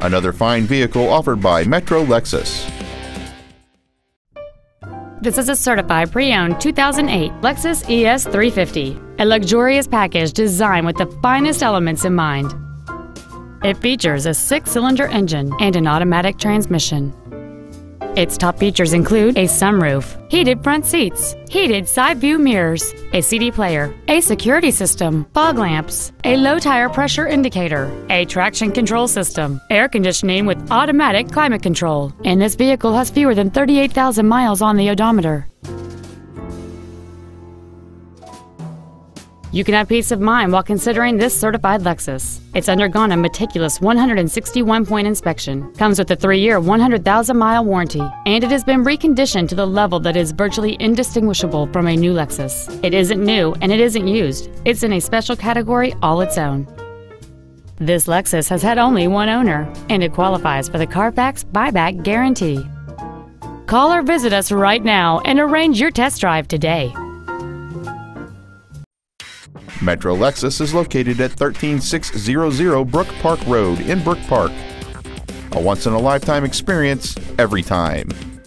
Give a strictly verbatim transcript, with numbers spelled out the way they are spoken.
Another fine vehicle offered by Metro Lexus. This is a certified pre-owned two thousand eight Lexus E S three fifty, a luxurious package designed with the finest elements in mind. It features a six-cylinder engine and an automatic transmission. Its top features include a sunroof, heated front seats, heated side view mirrors, a C D player, a security system, fog lamps, a low tire pressure indicator, a traction control system, air conditioning with automatic climate control, and this vehicle has fewer than thirty-eight thousand miles on the odometer. You can have peace of mind while considering this certified Lexus. It's undergone a meticulous one hundred sixty-one point inspection, comes with a three-year, one hundred thousand mile warranty, and it has been reconditioned to the level that is virtually indistinguishable from a new Lexus. It isn't new and it isn't used. It's in a special category all its own. This Lexus has had only one owner, and it qualifies for the Carfax buyback guarantee. Call or visit us right now and arrange your test drive today. Metro Lexus is located at thirteen six hundred Brook Park Road in Brook Park. A once-in-a-lifetime experience every time.